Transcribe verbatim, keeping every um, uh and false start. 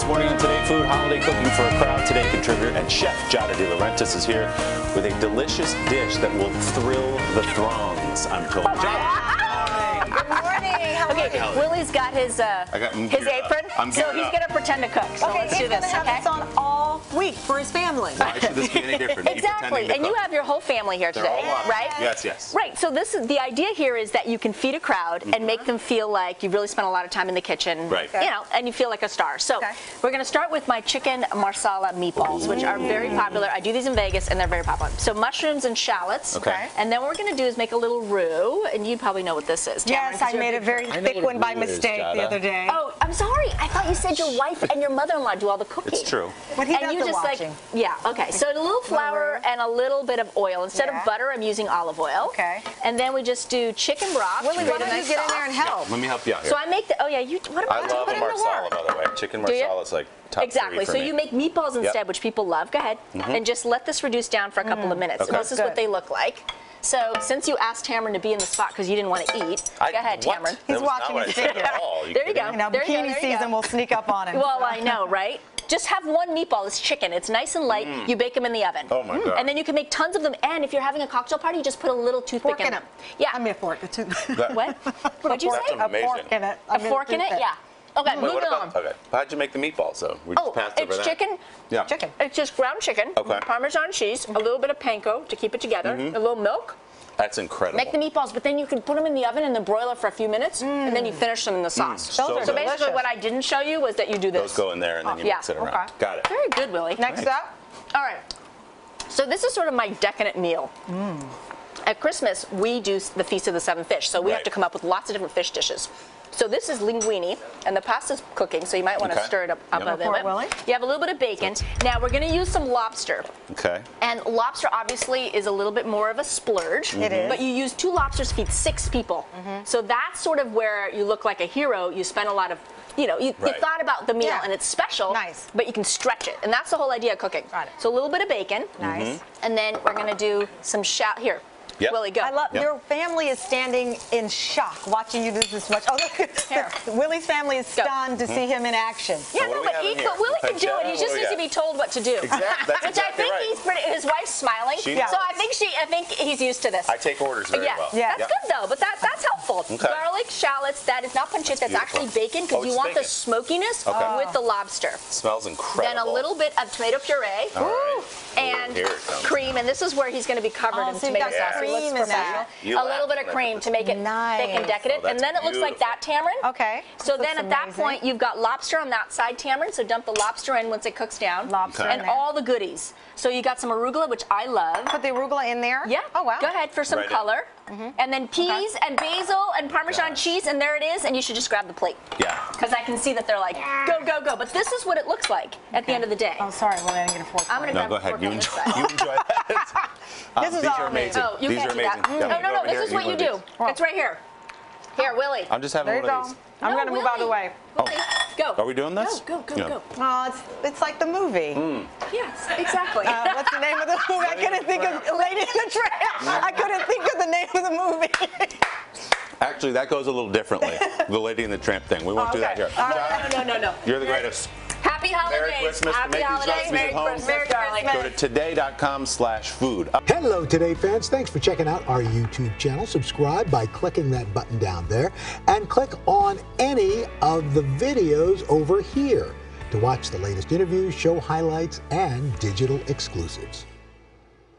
this morning on Today Food, holiday cooking for a crowd. Today contributor and chef Giada De Laurentiis is here with a delicious dish that will thrill the throngs, I'm told. Okay, oh, Willie's got his uh, got his apron, so he's going to pretend to cook. So okay, let's do this. He's going to have this on all week for his family. Why should this be any different? Exactly, and cook? You have your whole family here today, right? Yes, yes. Right, so this is, the idea here is that you can feed a crowd mm-hmm. and make them feel like you really spent a lot of time in the kitchen, right. Okay. You know, and you feel like a star. So okay. we're going to start with my chicken Marsala meatballs, Ooh. Which are very popular. I do these in Vegas, and they're very popular. So mushrooms and shallots, okay. and then what we're going to do is make a little roux, and you probably know what this is. Tamron, yes, I made a very thick one by mistake the other day. Oh, I'm sorry. I thought you said your wife and your mother-in-law do all the cooking. It's true. But he and you just watching. Like, yeah, okay. So a little flour and a little bit of oil. Instead yeah. of butter, I'm using olive oil. Okay. And then we just do chicken broth. Willie, why don't nice you get sauce. In there and help? Yeah, let me help you out here. So I make the, oh yeah, you, what about I love a Marsala, by the way. Chicken Marsala is like top exactly. So me. You make meatballs instead, yep. which people love. Go ahead. Mm-hmm. And just let this reduce down for a couple mm-hmm. of minutes. Okay. So this is Good. What they look like. So, since you asked Tamron to be in the spot because you didn't want to eat, I, go ahead, what? Tamron. He's watching his video. There you go. Now, bikini season will sneak up on him. Well, I know, right? Just have one meatball. It's chicken. It's nice and light. Mm. You bake them in the oven. Oh, my mm. God. And then you can make tons of them. And if you're having a cocktail party, you just put a little toothpick fork in them. Yeah. I mean, a fork. A toothpick. What? What'd you say? Amazing. A fork in it. I mean, a fork in it? Yeah. Okay, Wait, moving about, on. Okay, how'd you make the meatballs? So we just oh, passed over that. It's chicken. Yeah, chicken. It's just ground chicken. Okay. Parmesan cheese, a little bit of panko to keep it together, mm-hmm. a little milk. That's incredible. Make the meatballs, but then you can put them in the oven in the broiler for a few minutes, mm. and then you finish them in the sauce. Mm, so so, so basically, what I didn't show you was that you do this. Those go in there, and then oh, you yeah. mix it around. Okay. Got it. Very good, Willie. Next nice. Up. All right. So this is sort of my decadent meal. Mm. At Christmas, we do the Feast of the Seven Fish, so we right. have to come up with lots of different fish dishes. So this is linguine, and the pasta's cooking, so you might want to okay. stir it up yep. above it. Willie. You have a little bit of bacon. Now we're going to use some lobster. Okay. And lobster obviously is a little bit more of a splurge. It is. But you use two lobsters to feed six people. Mm-hmm. So that's sort of where you look like a hero. You spend a lot of, you know, you, right. you thought about the meal, yeah. and it's special. Nice. But you can stretch it, and that's the whole idea of cooking. Got it. So a little bit of bacon. Nice. Mm-hmm. And then we're going to do some shallot here. Yep. Willie, go. I love yep. your family is standing in shock watching you do this much. Oh, look at here. Willie's family is stunned go. To see him in action. Yeah, so no, but he could, Willie can do it. He just needs to be told what to do. Exactly. Which exactly I think right. he's pretty. His wife's smiling, she so knows. I think she. I think he's used to this. I take orders very yeah. well. Yeah, that's yeah. good though. But that that's helpful. Okay. Garlic shallots. That is not pancetta. That's, that's actually bacon because oh, you want bacon. The smokiness okay. oh. with the lobster. It smells incredible. Then a little bit of tomato puree right. and cream, and this is where he's going to be covered in tomato sauce. Cream in that. A little bit of cream to make it nice. Thick and decadent. Oh, and then it beautiful. Looks like that, Tamron. Okay. So this then at amazing. That point, you've got lobster on that side, Tamron. So dump the lobster in once it cooks down. Lobster okay. And all the goodies. So you got some arugula, which I love. Put the arugula in there? Yeah. Oh, wow. Go ahead for some right color. Mm-hmm. And then peas okay. and basil and Parmesan yes. cheese. And there it is. And you should just grab the plate. Yeah. Because I can see that they're like, go, go, go. But this is what it looks like okay. at the end of the day. Oh, sorry. Well, I didn't get a fork. I'm going to no, grab go ahead. Fork you, enjoy, you enjoy that. Um, this is all amazing. Oh, you these can't do that. Mm. Yeah, oh, no, no, this here, is what you do. These. It's right here. Here, Willie. I'm just having there one of these. I'm no, going to move out of the way. Willie, go. Are we doing this? Go, go, go, yeah. go. Oh, it's, it's like the movie. Mm. Yes, exactly. Uh, what's the name of the movie? I couldn't think of Lady in the Tramp. I couldn't think of the name of the movie. Actually, that goes a little differently. The Lady in the Tramp thing. We won't oh, okay. do that here. Right. No, no, no, no. You're the greatest. Happy holidays. Merry Christmas. Happy to holidays. Merry Christmas, Merry Christmas. Go to today dot com slash food. Hello, Today fans. Thanks for checking out our YouTube channel. Subscribe by clicking that button down there and click on any of the videos over here to watch the latest interviews, show highlights, and digital exclusives.